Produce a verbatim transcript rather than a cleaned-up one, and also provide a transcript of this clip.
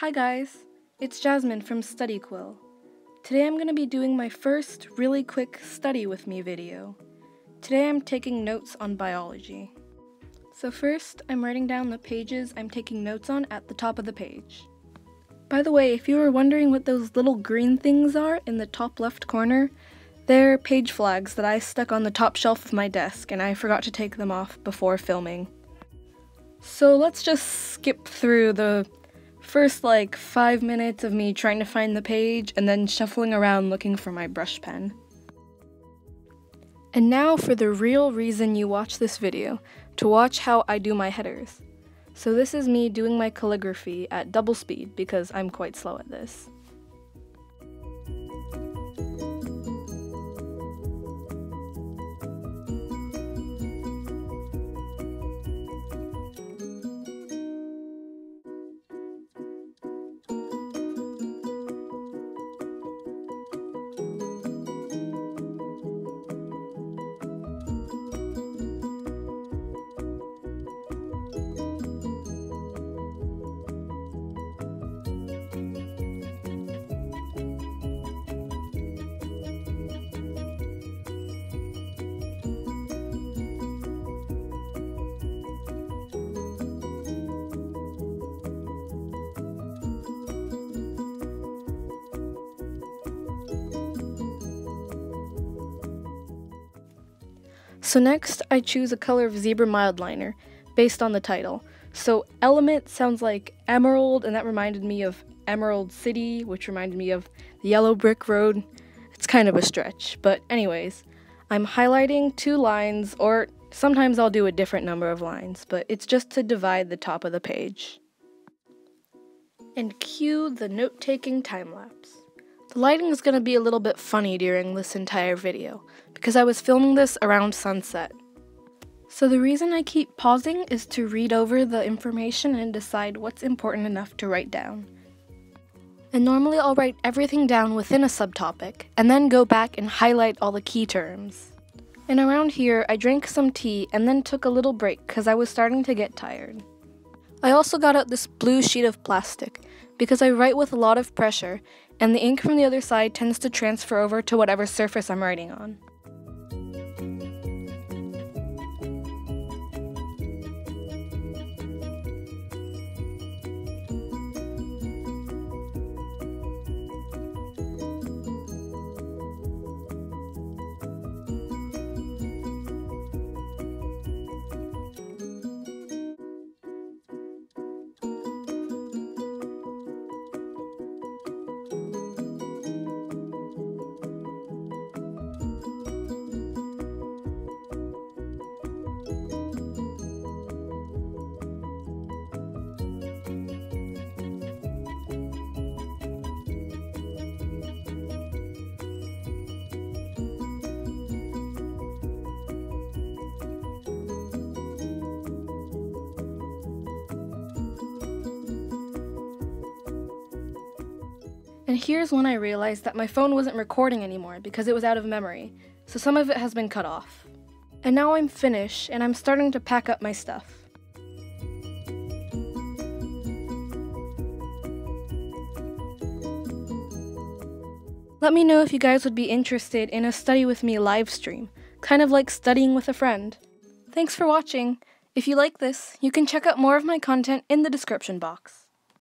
Hi guys, it's Jasmine from StudyQuill. Today I'm going to be doing my first really quick study with me video. Today I'm taking notes on biology. So first, I'm writing down the pages I'm taking notes on at the top of the page. By the way, if you were wondering what those little green things are in the top left corner, they're page flags that I stuck on the top shelf of my desk and I forgot to take them off before filming. So let's just skip through the first like five minutes of me trying to find the page and then shuffling around looking for my brush pen. And now for the real reason you watch this video, to watch how I do my headers. So this is me doing my calligraphy at double speed because I'm quite slow at this. So next, I choose a color of Zebra Mildliner, based on the title. So element sounds like emerald, and that reminded me of Emerald City, which reminded me of the Yellow Brick Road. It's kind of a stretch, but anyways, I'm highlighting two lines, or sometimes I'll do a different number of lines, but it's just to divide the top of the page. And cue the note-taking time-lapse. The lighting is going to be a little bit funny during this entire video, because I was filming this around sunset. So the reason I keep pausing is to read over the information and decide what's important enough to write down. And normally I'll write everything down within a subtopic, and then go back and highlight all the key terms. And around here, I drank some tea and then took a little break because I was starting to get tired. I also got out this blue sheet of plastic, because I write with a lot of pressure, and the ink from the other side tends to transfer over to whatever surface I'm writing on. And here's when I realized that my phone wasn't recording anymore because it was out of memory, so some of it has been cut off. And now I'm finished, and I'm starting to pack up my stuff. Let me know if you guys would be interested in a study with me live stream, kind of like studying with a friend. Thanks for watching! If you like this, you can check out more of my content in the description box.